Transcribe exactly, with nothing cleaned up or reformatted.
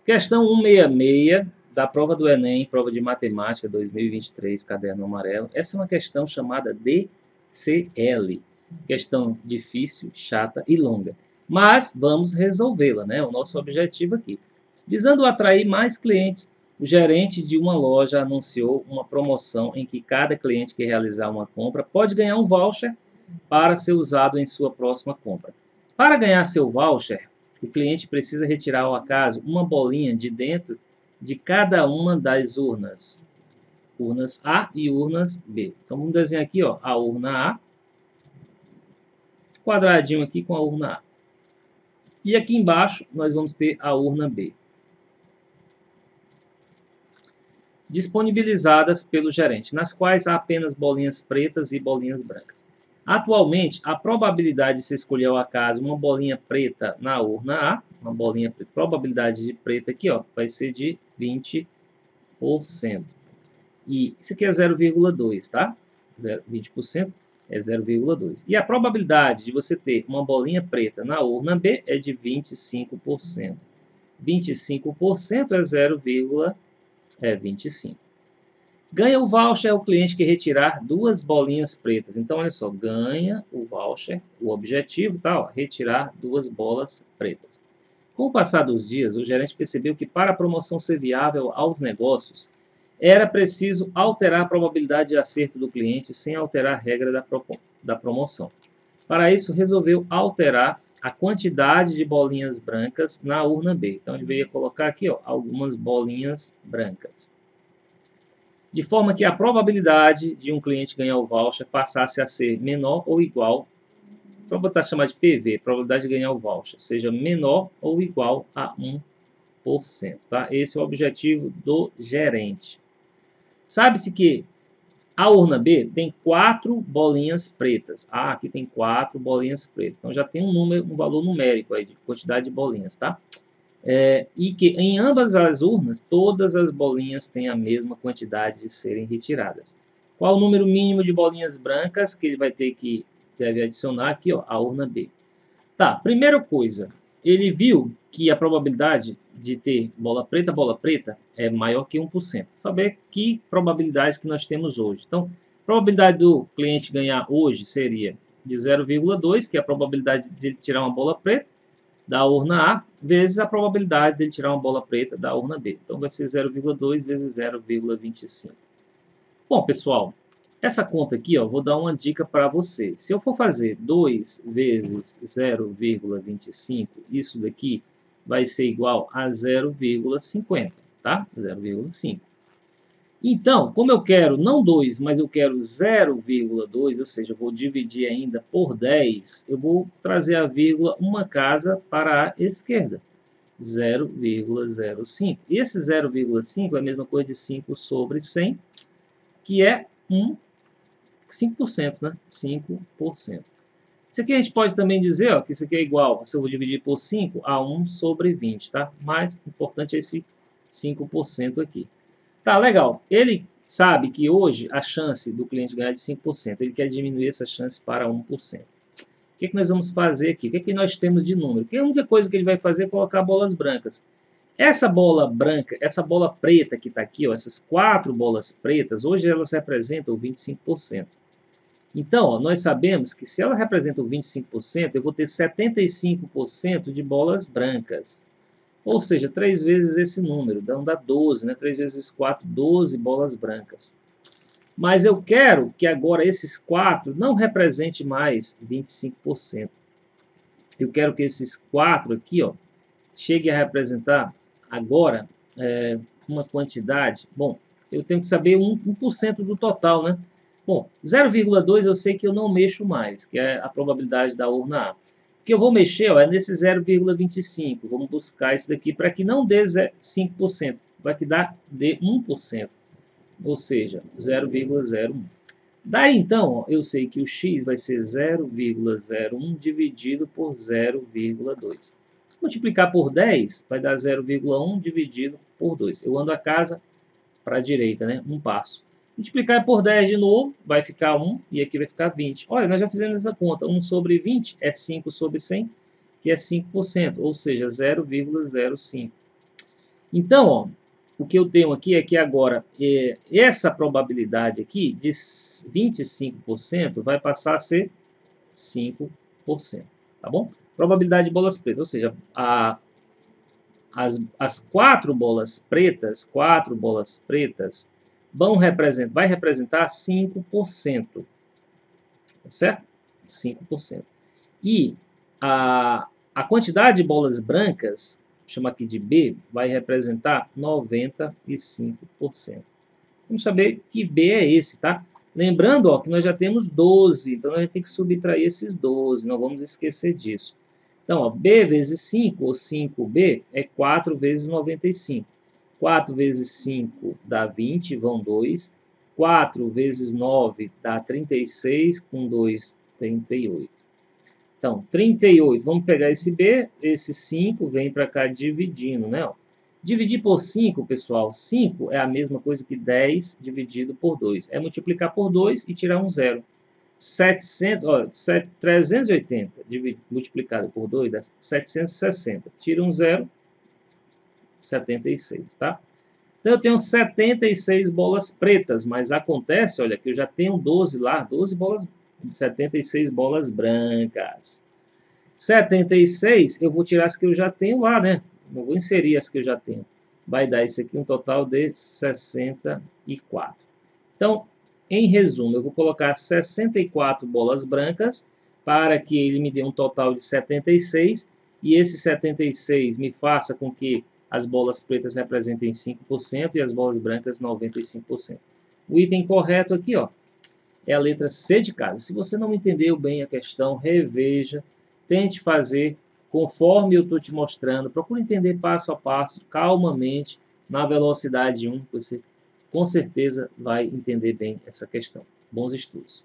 Questão cento e sessenta e seis da prova do Enem, prova de matemática dois mil e vinte e três, caderno amarelo. Essa é uma questão chamada D C L. Questão difícil, chata e longa. Mas vamos resolvê-la, né? O nosso objetivo aqui. Visando atrair mais clientes, o gerente de uma loja anunciou uma promoção em que cada cliente que realizar uma compra pode ganhar um voucher para ser usado em sua próxima compra. Para ganhar seu voucher, o cliente precisa retirar ao acaso uma bolinha de dentro de cada uma das urnas. Urnas A e urnas B. Então vamos desenhar aqui, ó, a urna A. Quadradinho aqui com a urna A. E aqui embaixo nós vamos ter a urna B. Disponibilizadas pelo gerente, nas quais há apenas bolinhas pretas e bolinhas brancas. Atualmente, a probabilidade de se escolher ao acaso uma bolinha preta na urna A, uma bolinha preta, probabilidade de preta aqui, ó, vai ser de vinte por cento. E isso aqui é zero vírgula dois, tá? vinte por cento é zero vírgula dois. E a probabilidade de você ter uma bolinha preta na urna B é de vinte e cinco por cento. vinte e cinco por cento é zero vírgula vinte e cinco. Ganha o voucher o cliente que retirar duas bolinhas pretas. Então, olha só, ganha o voucher, o objetivo, tá, ó, retirar duas bolas pretas. Com o passar dos dias, o gerente percebeu que para a promoção ser viável aos negócios, era preciso alterar a probabilidade de acerto do cliente sem alterar a regra da, da promoção. Para isso, resolveu alterar a quantidade de bolinhas brancas na urna B. Então, ele veio colocar aqui, ó, algumas bolinhas brancas. De forma que a probabilidade de um cliente ganhar o voucher passasse a ser menor ou igual, vou botar chamar de P V, probabilidade de ganhar o voucher, seja menor ou igual a um por cento. Tá? Esse é o objetivo do gerente. Sabe-se que a urna B tem quatro bolinhas pretas. Ah, aqui tem quatro bolinhas pretas. Então já tem um número, um valor numérico aí de quantidade de bolinhas, tá? É, e que em ambas as urnas, todas as bolinhas têm a mesma quantidade de serem retiradas. Qual o número mínimo de bolinhas brancas que ele vai ter que deve adicionar aqui, ó, a urna B? Tá, primeira coisa, ele viu que a probabilidade de ter bola preta, bola preta é maior que um por cento. Saber que probabilidade que nós temos hoje. Então, a probabilidade do cliente ganhar hoje seria de zero vírgula dois, que é a probabilidade de ele tirar uma bola preta da urna A, vezes a probabilidade dele tirar uma bola preta da urna B. Então, vai ser zero vírgula dois vezes zero vírgula vinte e cinco. Bom, pessoal, essa conta aqui, ó, vou dar uma dica para você. Se eu for fazer dois vezes zero vírgula vinte e cinco, isso daqui vai ser igual a zero vírgula cinquenta, tá? zero vírgula cinco. Então, como eu quero não dois, mas eu quero zero vírgula dois, ou seja, eu vou dividir ainda por dez, eu vou trazer a vírgula uma casa para a esquerda, zero vírgula zero cinco. E esse zero vírgula cinco é a mesma coisa de cinco sobre cem, que é cinco por cento, né? cinco por cento. Isso aqui a gente pode também dizer, ó, que isso aqui é igual, se eu vou dividir por cinco, a um sobre vinte, tá? Mas o importante é esse cinco por cento aqui. Tá, legal. Ele sabe que hoje a chance do cliente ganhar é de cinco por cento. Ele quer diminuir essa chance para um por cento. O que é que nós vamos fazer aqui? O que é que nós temos de número? Porque a única coisa que ele vai fazer é colocar bolas brancas. Essa bola branca, essa bola preta que está aqui, ó, essas quatro bolas pretas, hoje elas representam vinte e cinco por cento. Então, ó, nós sabemos que se ela representa vinte e cinco por cento, eu vou ter setenta e cinco por cento de bolas brancas. Ou seja, três vezes esse número, então dá doze, né? três vezes quatro, doze bolas brancas. Mas eu quero que agora esses quatro não represente mais vinte e cinco por cento. Eu quero que esses quatro aqui, ó, cheguem a representar agora é, uma quantidade. Bom, eu tenho que saber um por cento do total, né? Bom, zero vírgula dois eu sei que eu não mexo mais, que é a probabilidade da urna A. Que eu vou mexer, ó, é nesse zero vírgula vinte e cinco. Vamos buscar isso daqui para que não dê cinco por cento. Vai que dá dê um por cento. Ou seja, zero vírgula zero um. Daí, então, ó, eu sei que o x vai ser zero vírgula zero um dividido por zero vírgula dois. Multiplicar por dez vai dar zero vírgula um dividido por dois. Eu ando a casa para a direita, né? Um passo. Multiplicar por dez de novo, vai ficar um, e aqui vai ficar vinte. Olha, nós já fizemos essa conta. um sobre vinte é cinco sobre cem, que é cinco por cento, ou seja, zero vírgula zero cinco. Então, ó, o que eu tenho aqui é que agora é, essa probabilidade aqui de vinte e cinco por cento vai passar a ser cinco por cento, tá bom? Probabilidade de bolas pretas, ou seja, a, as, as quatro bolas pretas, quatro bolas pretas vão representar, vai representar cinco por cento, tá certo? cinco por cento. E a, a quantidade de bolas brancas, chama aqui de B, vai representar noventa e cinco por cento. Vamos saber que B é esse, tá? Lembrando, ó, que nós já temos doze, então a gente tem que subtrair esses doze, não vamos esquecer disso. Então, ó, B vezes cinco, ou cinco B, é quatro vezes noventa e cinco. quatro vezes cinco dá vinte, vão dois. quatro vezes nove dá trinta e seis, com dois, trinta e oito. Então, trinta e oito, vamos pegar esse B, esse cinco vem para cá dividindo, né? Ó. Dividir por cinco, pessoal, cinco é a mesma coisa que dez dividido por dois. É multiplicar por dois e tirar um zero. setecentos, ó, sete, trezentos e oitenta dividido, multiplicado por dois dá setecentos e sessenta. Tira um zero, setenta e seis, tá? Então, eu tenho setenta e seis bolas pretas, mas acontece, olha, que eu já tenho doze lá, doze bolas pretas. setenta e seis bolas brancas. setenta e seis, eu vou tirar as que eu já tenho lá, né? Não vou inserir as que eu já tenho. Vai dar isso aqui um total de sessenta e quatro. Então, em resumo, eu vou colocar sessenta e quatro bolas brancas para que ele me dê um total de setenta e seis. E esse setenta e seis me faça com que as bolas pretas representem cinco por cento e as bolas brancas noventa e cinco por cento. O item correto aqui, ó, é a letra C de casa. Se você não entendeu bem a questão, reveja, tente fazer conforme eu estou te mostrando, procure entender passo a passo, calmamente, na velocidade um, você com certeza vai entender bem essa questão. Bons estudos!